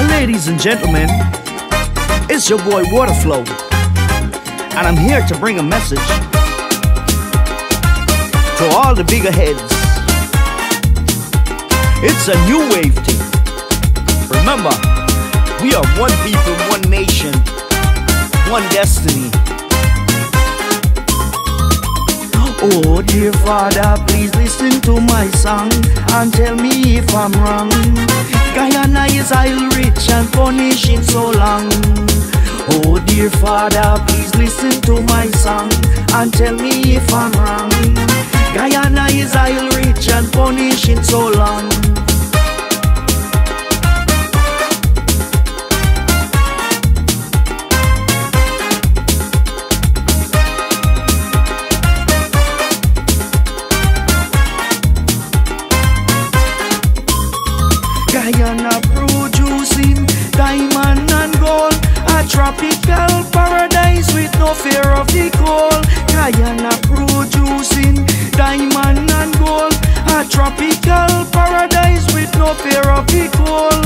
Well, ladies and gentlemen, it's your boy Waterflow, and I'm here to bring a message to all the bigger heads. It's a new wave thing. Remember, we are one people, one nation, one destiny. Oh dear Father, please listen to my song and tell me if I'm wrong. Guyana is isle rich and punishing so long. Oh dear Father, please listen to my song and tell me if I'm wrong. Guyana is isle rich and punishing so long. Guyana producing diamond and gold, a tropical paradise with no fear of the cold. Guyana producing diamond and gold, a tropical paradise with no fear of the cold.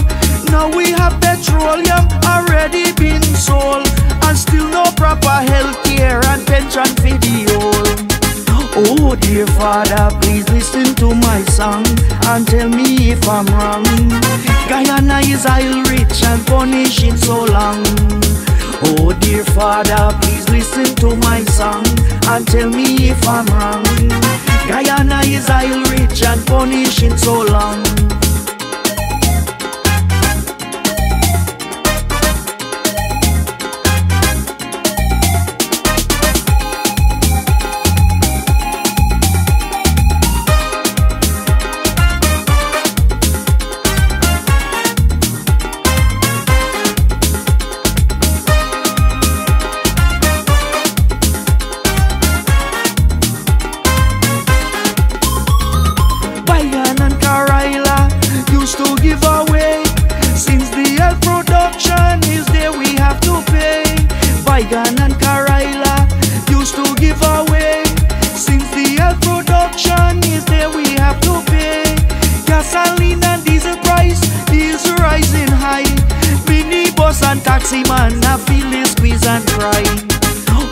Now we have petroleum already been sold, and still no proper health care and pension for the old. Oh dear Father, please listen to my song and tell me if I'm wrong. Guyana is isle rich and punishing so long. Oh dear Father, please listen to my song and tell me if I'm wrong. Guyana is isle rich and punishing so long. To give away, since the health production is there, we have to pay. Baigan and Karayla used to give away, since the health production is there, we have to pay. Gasoline and diesel price is rising high. Minibus and taxi man, I feel they squeeze and cry.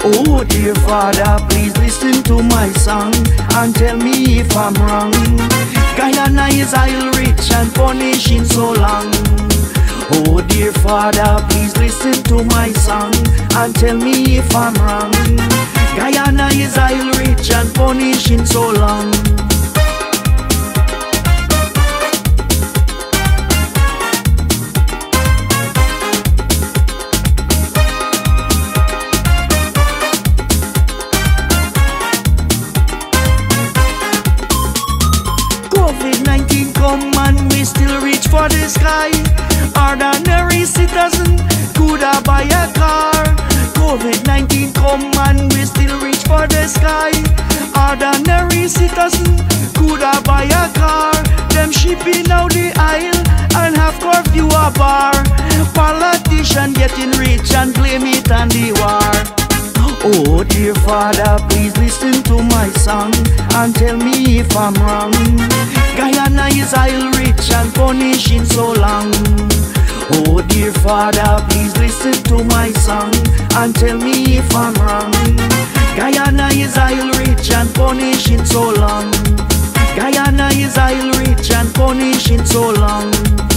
Oh dear Father, please listen to my song and tell me if I'm wrong. Guyana is isle rich and punishing so long. Oh dear Father, please listen to my song and tell me if I'm wrong. Guyana is isle rich and punishing so long. COVID-19 come and we still reach for the sky. Ordinary citizen could have buy a car. COVID-19 come and we still reach for the sky. Ordinary citizen could have buy a car. Them shipping out the aisle and have curfew a bar. Politician getting rich and blame it on the war. Oh dear Father, please listen to my song and tell me if I'm wrong. Guyana is isle rich and punishing so long. Oh dear Father, please listen to my song and tell me if I'm wrong. Guyana is isle rich and punishing so long. Guyana is isle rich and punishing so long.